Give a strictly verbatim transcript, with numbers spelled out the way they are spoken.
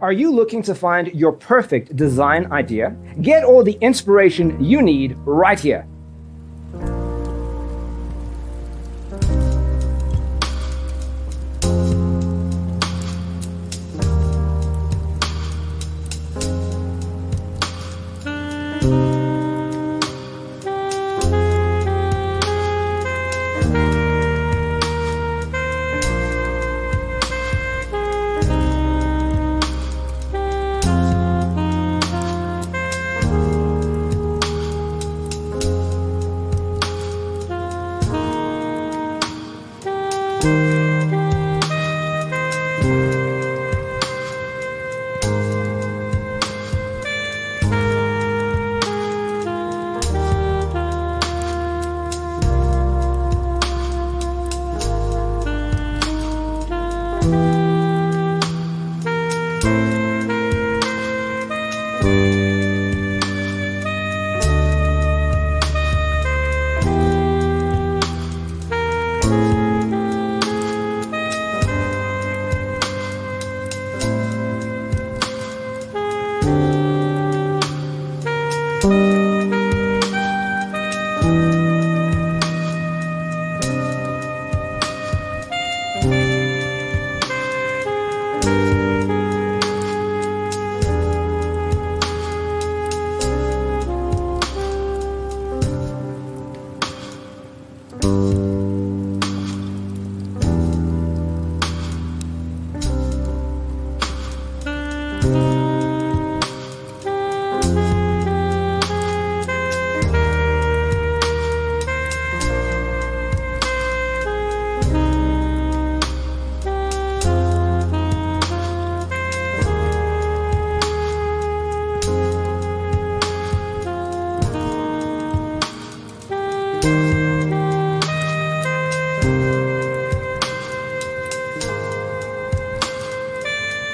Are you looking to find your perfect design idea? Get all the inspiration you need right here.